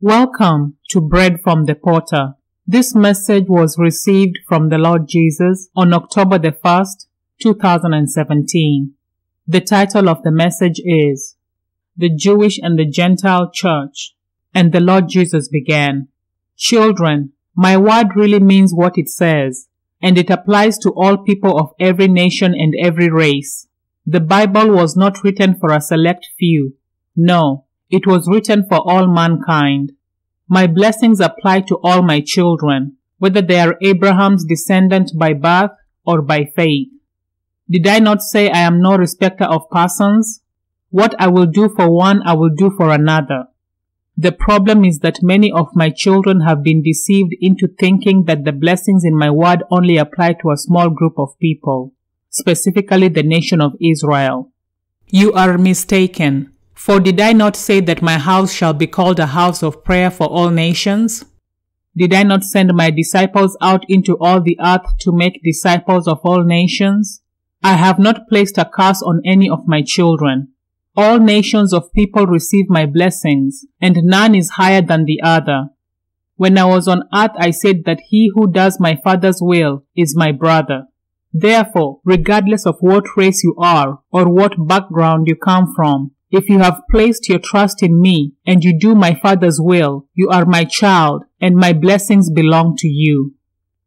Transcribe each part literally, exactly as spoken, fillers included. Welcome to Bread from the Potter. This message was received from the Lord Jesus on October the first, two thousand seventeen. The title of the message is The Jewish and the Gentile Church. And the Lord Jesus began, "Children, my word really means what it says, and it applies to all people of every nation and every race. The Bible was not written for a select few. No. It was written for all mankind. My blessings apply to all my children, whether they are Abraham's descendant by birth or by faith. Did I not say I am no respecter of persons? What I will do for one, I will do for another. The problem is that many of my children have been deceived into thinking that the blessings in my word only apply to a small group of people, specifically the nation of Israel. You are mistaken. For did I not say that my house shall be called a house of prayer for all nations? Did I not send my disciples out into all the earth to make disciples of all nations? I have not placed a curse on any of my children. All nations of people receive my blessings, and none is higher than the other. When I was on earth, I said that he who does my Father's will is my brother. Therefore, regardless of what race you are or what background you come from, if you have placed your trust in me and you do my Father's will, you are my child and my blessings belong to you.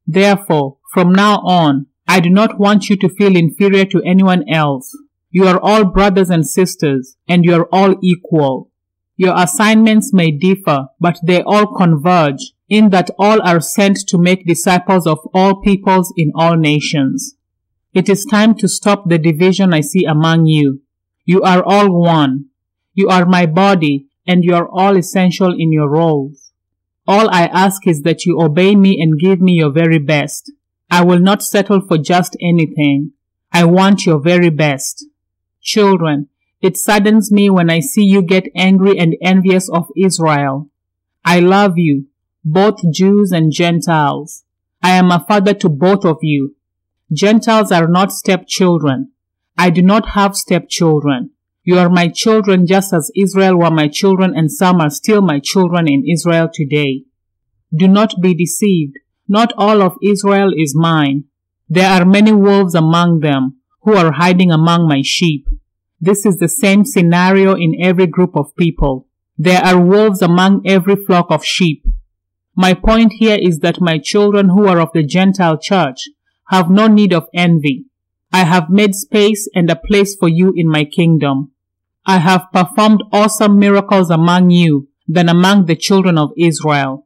Therefore, from now on, I do not want you to feel inferior to anyone else. You are all brothers and sisters, and you are all equal. Your assignments may differ, but they all converge in that all are sent to make disciples of all peoples in all nations. It is time to stop the division I see among you. You are all one. You are my body, and you are all essential in your roles. All I ask is that you obey me and give me your very best. I will not settle for just anything. I want your very best. Children, it saddens me when I see you get angry and envious of Israel. I love you, both Jews and Gentiles. I am a father to both of you. Gentiles are not stepchildren. I do not have stepchildren. You are my children just as Israel were my children, and some are still my children in Israel today. Do not be deceived. Not all of Israel is mine. There are many wolves among them who are hiding among my sheep. This is the same scenario in every group of people. There are wolves among every flock of sheep. My point here is that my children who are of the Gentile church have no need of envy. I have made space and a place for you in my kingdom. I have performed awesome miracles among you than among the children of Israel.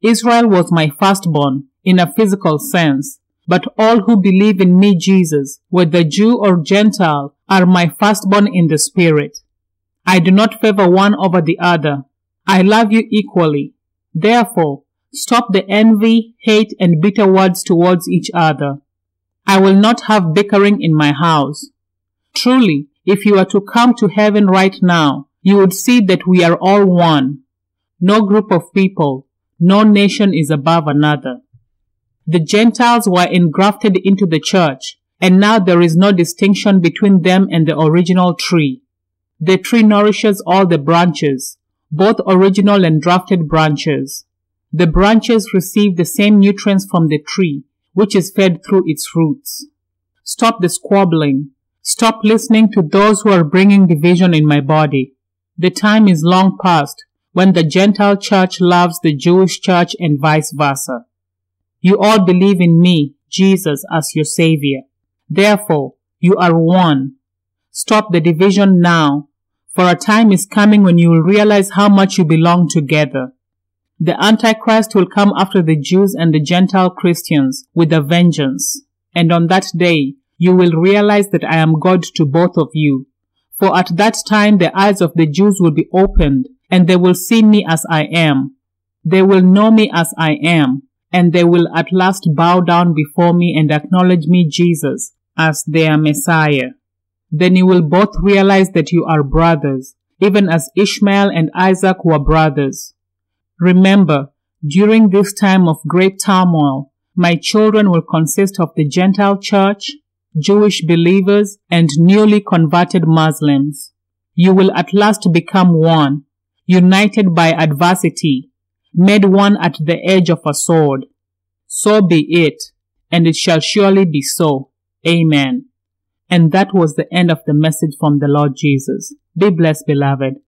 Israel was my firstborn in a physical sense, but all who believe in me, Jesus, whether Jew or Gentile, are my firstborn in the spirit. I do not favor one over the other. I love you equally. Therefore, stop the envy, hate, and bitter words towards each other. I will not have bickering in my house. Truly, if you are to come to heaven right now, you would see that we are all one. No group of people, no nation is above another. The Gentiles were engrafted into the church, and now there is no distinction between them and the original tree. The tree nourishes all the branches, both original and grafted branches. The branches receive the same nutrients from the tree, which is fed through its roots. Stop the squabbling. Stop listening to those who are bringing division in my body. The time is long past when the Gentile church loves the Jewish church and vice versa. You all believe in me, Jesus, as your Savior. Therefore, you are one. Stop the division now, for a time is coming when you will realize how much you belong together. The Antichrist will come after the Jews and the Gentile Christians with a vengeance. And on that day, you will realize that I am God to both of you. For at that time, the eyes of the Jews will be opened, and they will see me as I am. They will know me as I am, and they will at last bow down before me and acknowledge me, Jesus, as their Messiah. Then you will both realize that you are brothers, even as Ishmael and Isaac were brothers. Remember, during this time of great turmoil, my children will consist of the Gentile church, Jewish believers, and newly converted Muslims. You will at last become one. united by adversity, made one at the edge of a sword. So be it, and it shall surely be so. Amen. And that was the end of the message from the Lord Jesus. Be blessed, beloved.